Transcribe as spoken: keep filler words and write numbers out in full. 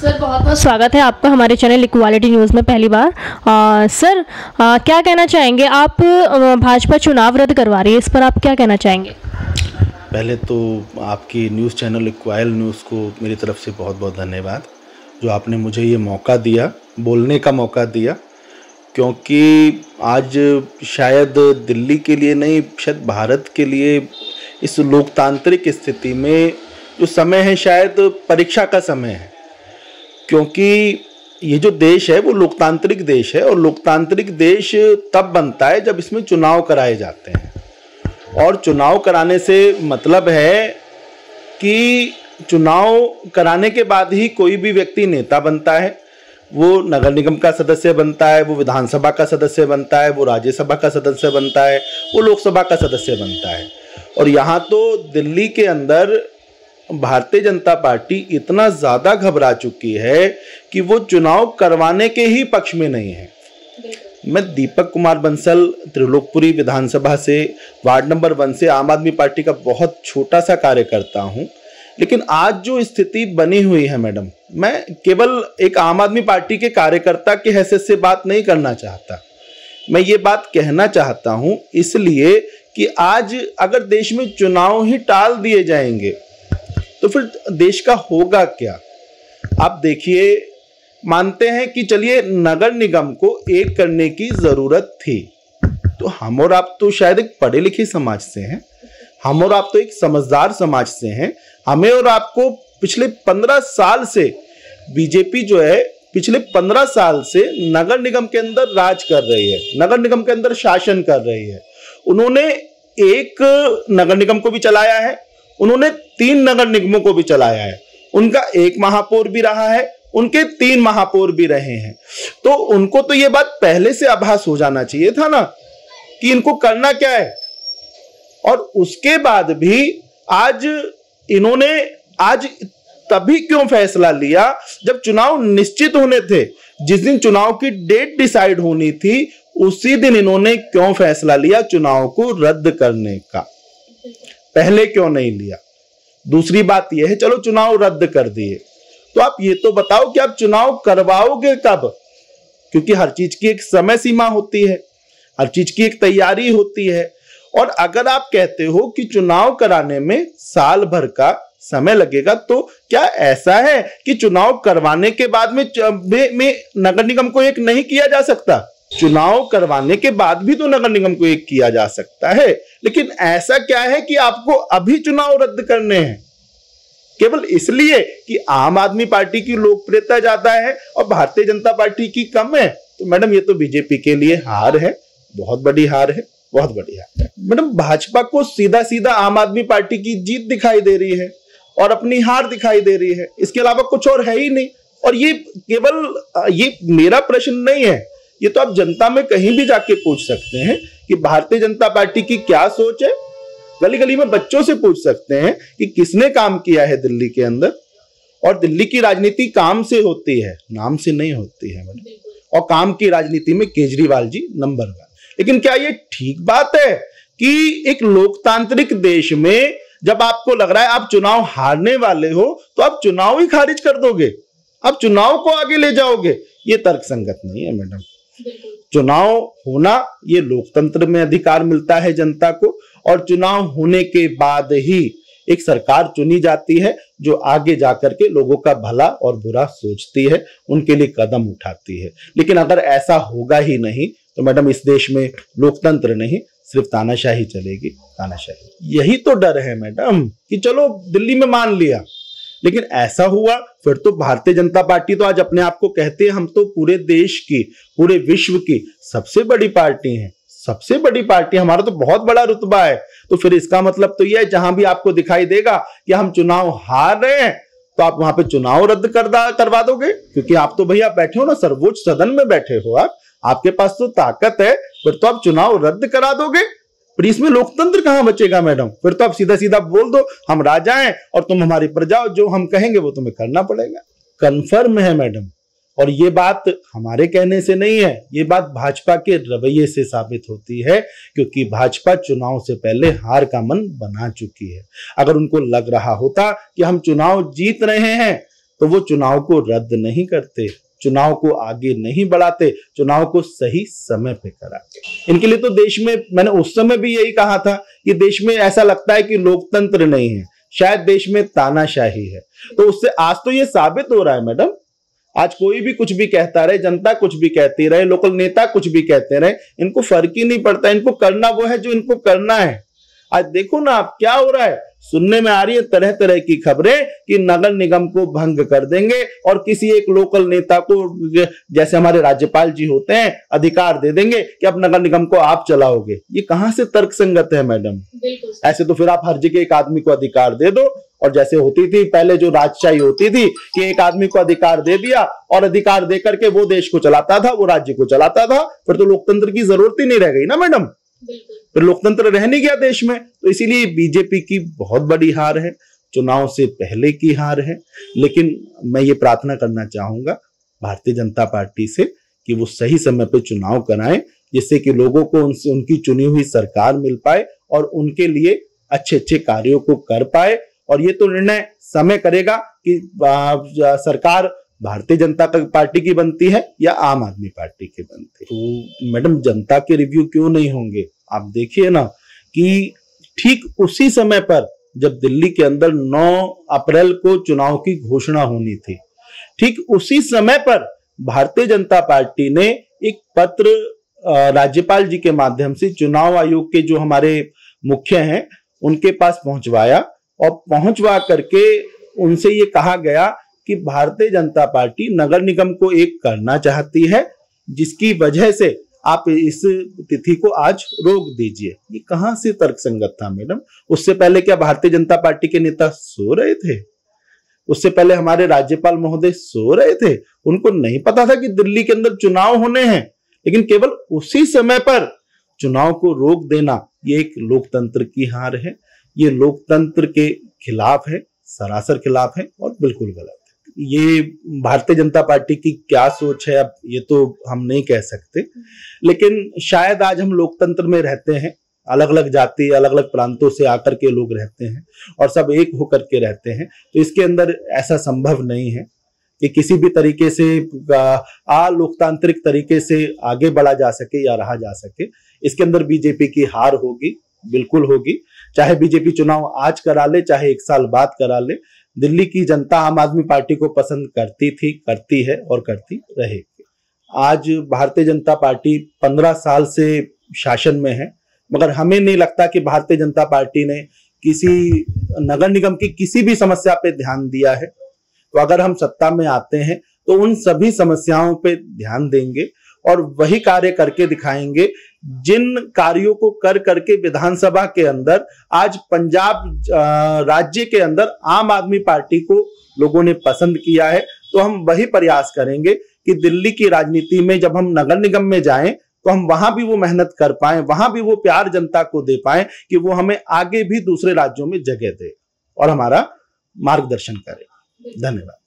Sir बहुत बहुत स्वागत है आपका हमारे चैनल इक्वालिटी न्यूज़ में पहली बार। आ, सर आ, क्या कहना चाहेंगे आप, भाजपा चुनाव रद्द करवा रही है, इस पर आप क्या कहना चाहेंगे? पहले तो आपकी न्यूज़ चैनल इक्वाल न्यूज़ को मेरी तरफ से बहुत बहुत धन्यवाद जो आपने मुझे ये मौका दिया, बोलने का मौका दिया, क्योंकि आज शायद दिल्ली के लिए नहीं, शायद भारत के लिए इस लोकतांत्रिक स्थिति में जो समय है शायद परीक्षा का समय है, क्योंकि ये जो देश है वो लोकतांत्रिक देश है और लोकतांत्रिक देश तब बनता है जब इसमें चुनाव कराए जाते हैं। और चुनाव कराने से मतलब है कि चुनाव कराने के बाद ही कोई भी व्यक्ति नेता बनता है, वो नगर निगम का सदस्य बनता है, वो विधानसभा का सदस्य बनता है, वो राज्यसभा का सदस्य बनता है, वो लोकसभा का सदस्य बनता है। और यहाँ तो दिल्ली के अंदर भारतीय जनता पार्टी इतना ज़्यादा घबरा चुकी है कि वो चुनाव करवाने के ही पक्ष में नहीं है। मैं दीपक कुमार बंसल त्रिलोकपुरी विधानसभा से वार्ड नंबर वन से आम आदमी पार्टी का बहुत छोटा सा कार्यकर्ता हूँ, लेकिन आज जो स्थिति बनी हुई है मैडम, मैं केवल एक आम आदमी पार्टी के कार्यकर्ता के हैसियत से बात नहीं करना चाहता, मैं ये बात कहना चाहता हूँ इसलिए कि आज अगर देश में चुनाव ही टाल दिए जाएंगे तो फिर देश का होगा क्या? आप देखिए, मानते हैं कि चलिए नगर निगम को एक करने की ज़रूरत थी, तो हम और आप तो शायद एक पढ़े लिखे समाज से हैं, हम और आप तो एक समझदार समाज से हैं, हमें और आपको पिछले पंद्रह साल से बीजेपी जो है पिछले पंद्रह साल से नगर निगम के अंदर राज कर रही है, नगर निगम के अंदर शासन कर रही है। उन्होंने एक नगर निगम को भी चलाया है, उन्होंने तीन नगर निगमों को भी चलाया है, उनका एक महापौर भी रहा है, उनके तीन महापौर भी रहे हैं। तो उनको तो ये बात पहले से आभास हो जाना चाहिए था ना कि इनको करना क्या है। और उसके बाद भी आज इन्होंने आज तभी क्यों फैसला लिया जब चुनाव निश्चित होने थे, जिस दिन चुनाव की डेट डिसाइड होनी थी उसी दिन इन्होंने क्यों फैसला लिया चुनाव को रद्द करने का, पहले क्यों नहीं लिया? दूसरी बात यह है, चलो चुनाव रद्द कर दिए, तो आप ये तो बताओ कि आप चुनाव करवाओगे कब? क्योंकि हर चीज की एक समय सीमा होती है, हर चीज की एक तैयारी होती है। और अगर आप कहते हो कि चुनाव कराने में साल भर का समय लगेगा, तो क्या ऐसा है कि चुनाव करवाने के बाद में, में नगर निगम को एक नहीं किया जा सकता? चुनाव करवाने के बाद भी तो नगर निगम को एक किया जा सकता है, लेकिन ऐसा क्या है कि आपको अभी चुनाव रद्द करने हैं केवल इसलिए कि आम आदमी पार्टी की लोकप्रियता ज्यादा है और भारतीय जनता पार्टी की कम है? तो मैडम ये तो बीजेपी के लिए हार है, बहुत बड़ी हार है, बहुत बड़ी हार है। मैडम भाजपा को सीधा सीधा आम आदमी पार्टी की जीत दिखाई दे रही है और अपनी हार दिखाई दे रही है, इसके अलावा कुछ और है ही नहीं। और ये केवल ये मेरा प्रश्न नहीं है, ये तो आप जनता में कहीं भी जाके पूछ सकते हैं कि भारतीय जनता पार्टी की क्या सोच है, गली गली में बच्चों से पूछ सकते हैं कि किसने काम किया है दिल्ली के अंदर। और दिल्ली की राजनीति काम से होती है, नाम से नहीं होती है मैडम, और काम की राजनीति में केजरीवाल जी नंबर वन। लेकिन क्या ये ठीक बात है कि एक लोकतांत्रिक देश में जब आपको लग रहा है आप चुनाव हारने वाले हो तो आप चुनाव ही खारिज कर दोगे, आप चुनाव को आगे ले जाओगे? ये तर्कसंगत नहीं है मैडम। चुनाव होना, ये लोकतंत्र में अधिकार मिलता है जनता को, और चुनाव होने के बाद ही एक सरकार चुनी जाती है जो आगे जाकर के लोगों का भला और बुरा सोचती है, उनके लिए कदम उठाती है। लेकिन अगर ऐसा होगा ही नहीं तो मैडम इस देश में लोकतंत्र नहीं, सिर्फ तानाशाही चलेगी, तानाशाही। यही तो डर है मैडम कि चलो दिल्ली में मान लिया, लेकिन ऐसा हुआ फिर तो भारतीय जनता पार्टी तो आज अपने आप को कहती है हम तो पूरे देश की, पूरे विश्व की सबसे बड़ी पार्टी है, सबसे बड़ी पार्टी, हमारा तो बहुत बड़ा रुतबा है। तो फिर इसका मतलब तो यह है जहां भी आपको दिखाई देगा कि हम चुनाव हार रहे हैं तो आप वहां पे चुनाव रद्द करवा दोगे, क्योंकि आप तो भैया बैठे हो ना सर्वोच्च सदन में बैठे हो, आप आपके पास तो ताकत है, फिर तो आप चुनाव रद्द करा दोगे, पर इसमें लोकतंत्र कहाँ बचेगा मैडम? फिर तो आप सीधा सीधा बोल दो हम राजा हैं और तुम हमारी प्रजा हो, जो हम कहेंगे वो तुम्हें करना पड़ेगा। कंफर्म है मैडम, और ये बात हमारे कहने से नहीं है, ये बात भाजपा के रवैये से साबित होती है, क्योंकि भाजपा चुनाव से पहले हार का मन बना चुकी है। अगर उनको लग रहा होता कि हम चुनाव जीत रहे हैं तो वो चुनाव को रद्द नहीं करते, चुनाव को आगे नहीं बढ़ाते, चुनाव को सही समय पे कराते। इनके लिए तो देश में, मैंने उस समय भी यही कहा था कि देश में ऐसा लगता है कि लोकतंत्र नहीं है, शायद देश में तानाशाही है। तो उससे आज तो ये साबित हो रहा है मैडम, आज कोई भी कुछ भी कहता रहे, जनता कुछ भी कहती रहे, लोकल नेता कुछ भी कहते रहे, इनको फर्क ही नहीं पड़ता। इनको करना वो है जो इनको करना है। आज देखो ना आप क्या हो रहा है, सुनने में आ रही है तरह तरह की खबरें कि नगर निगम को भंग कर देंगे और किसी एक लोकल नेता को, जैसे हमारे राज्यपाल जी होते हैं, अधिकार दे देंगे कि अब नगर निगम को आप चलाओगे। ये कहां से तर्क संगत है मैडम? ऐसे तो फिर आप हर जगह एक आदमी को अधिकार दे दो, और जैसे होती थी पहले जो राजशाही होती थी कि एक आदमी को अधिकार दे दिया और अधिकार दे करके वो देश को चलाता था, वो राज्य को चलाता था, फिर तो लोकतंत्र की जरूरत ही नहीं रह गई ना मैडम, फिर लोकतंत्र रह नहीं गया देश में। तो इसीलिए बीजेपी की बहुत बड़ी हार है, चुनाव से पहले की हार है। लेकिन मैं ये प्रार्थना करना चाहूंगा भारतीय जनता पार्टी से कि वो सही समय पे चुनाव कराएं, जिससे कि लोगों को उनसे उनकी चुनी हुई सरकार मिल पाए और उनके लिए अच्छे अच्छे कार्यों को कर पाए। और ये तो निर्णय समय करेगा कि सरकार भारतीय जनता पार्टी की बनती है या आम आदमी पार्टी की बनती है। तो मैडम जनता के रिव्यू क्यों नहीं होंगे? आप देखिए ना कि ठीक उसी समय पर जब दिल्ली के अंदर नौ अप्रैल को चुनाव की घोषणा होनी थी, ठीक उसी समय पर भारतीय जनता पार्टी ने एक पत्र राज्यपाल जी के माध्यम से चुनाव आयोग के जो हमारे मुख्य हैं उनके पास पहुंचवाया, और पहुंचवा करके उनसे ये कहा गया कि भारतीय जनता पार्टी नगर निगम को एक करना चाहती है, जिसकी वजह से आप इस तिथि को आज रोक दीजिए। ये कहां से तर्क संगत था मैडम? उससे पहले क्या भारतीय जनता पार्टी के नेता सो रहे थे? उससे पहले हमारे राज्यपाल महोदय सो रहे थे? उनको नहीं पता था कि दिल्ली के अंदर चुनाव होने हैं? लेकिन केवल उसी समय पर चुनाव को रोक देना, ये एक लोकतंत्र की हार है, ये लोकतंत्र के खिलाफ है, सरासर खिलाफ है और बिल्कुल गलत। ये भारतीय जनता पार्टी की क्या सोच है अब ये तो हम नहीं कह सकते, लेकिन शायद आज हम लोकतंत्र में रहते हैं, अलग अलग जाति अलग अलग प्रांतों से आकर के लोग रहते हैं और सब एक होकर के रहते हैं। तो इसके अंदर ऐसा संभव नहीं है कि किसी भी तरीके से आ लोकतांत्रिक तरीके से आगे बढ़ा जा सके या रहा जा सके। इसके अंदर बीजेपी की हार होगी, बिल्कुल होगी, चाहे बीजेपी चुनाव आज करा ले चाहे एक साल बाद करा ले। दिल्ली की जनता आम आदमी पार्टी को पसंद करती थी, करती है और करती रहेगी। आज भारतीय जनता पार्टी पंद्रह साल से शासन में है, मगर हमें नहीं लगता कि भारतीय जनता पार्टी ने किसी नगर निगम की किसी भी समस्या पे ध्यान दिया है। तो अगर हम सत्ता में आते हैं तो उन सभी समस्याओं पे ध्यान देंगे और वही कार्य करके दिखाएंगे जिन कार्यों को कर करके विधानसभा के अंदर आज पंजाब राज्य के अंदर आम आदमी पार्टी को लोगों ने पसंद किया है। तो हम वही प्रयास करेंगे कि दिल्ली की राजनीति में जब हम नगर निगम में जाएं तो हम वहां भी वो मेहनत कर पाएं, वहां भी वो प्यार जनता को दे पाएं कि वो हमें आगे भी दूसरे राज्यों में जगह दे और हमारा मार्गदर्शन करे। धन्यवाद।